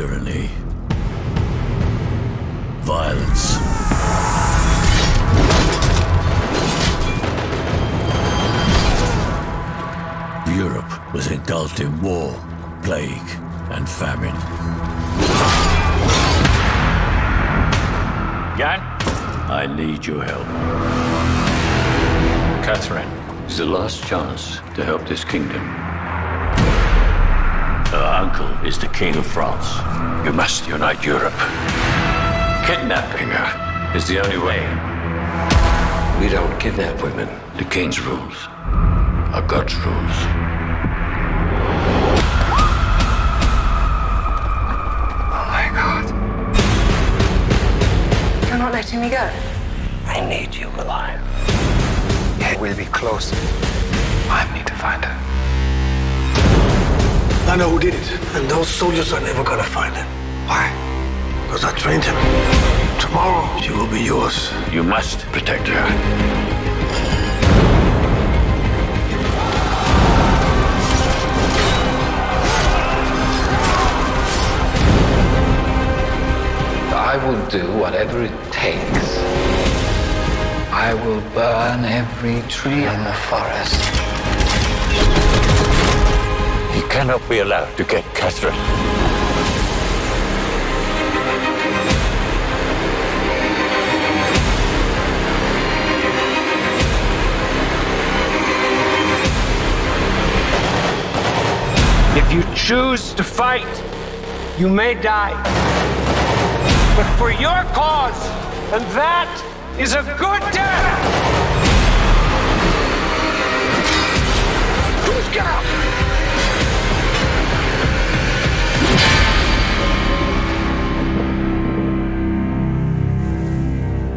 tyranny, violence, Europe was engulfed in war, plague, and famine. Jan, I need your help. Catherine is the last chance to help this kingdom. Her uncle is the King of France. You must unite Europe. Kidnapping her is the only way. We don't kidnap women. The King's rules are God's rules. Letting me go. I need you alive. It will be close. I need to find her. I know who did it, and those soldiers are never gonna find him. Why? Because I trained him. Tomorrow, she will be yours. You must protect her. I will do whatever it takes. I will burn every tree in the forest. He cannot be allowed to get Catherine. If you choose to fight, you may die. But for your cause, and that is a good death! Who's got up?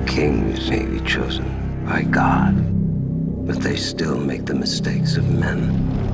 Kings may be chosen by God, but they still make the mistakes of men.